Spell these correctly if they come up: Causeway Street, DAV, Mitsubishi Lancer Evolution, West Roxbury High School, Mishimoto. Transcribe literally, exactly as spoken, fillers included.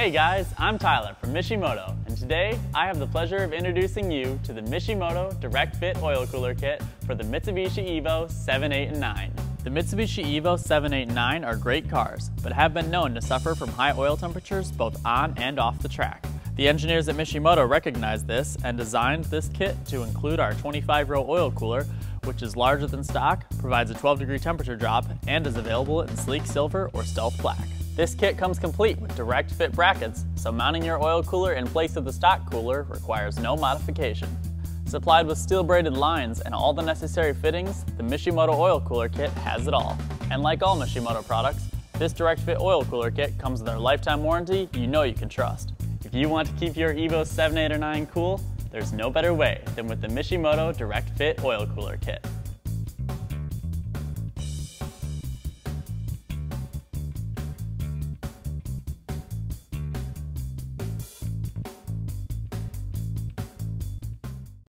Hey guys, I'm Tyler from Mishimoto, and today I have the pleasure of introducing you to the Mishimoto Direct Fit Oil Cooler Kit for the Mitsubishi Evo seven, eight, and nine. The Mitsubishi Evo seven, eight, and nine are great cars, but have been known to suffer from high oil temperatures both on and off the track. The engineers at Mishimoto recognized this and designed this kit to include our twenty-five row oil cooler, which is larger than stock, provides a twelve degree temperature drop, and is available in sleek silver or stealth black. This kit comes complete with direct fit brackets, so mounting your oil cooler in place of the stock cooler requires no modification. Supplied with steel braided lines and all the necessary fittings, the Mishimoto Oil Cooler Kit has it all. And like all Mishimoto products, this Direct Fit Oil Cooler Kit comes with their lifetime warranty you know you can trust. If you want to keep your Evo seven, eight, or nine cool, there's no better way than with the Mishimoto Direct Fit Oil Cooler Kit.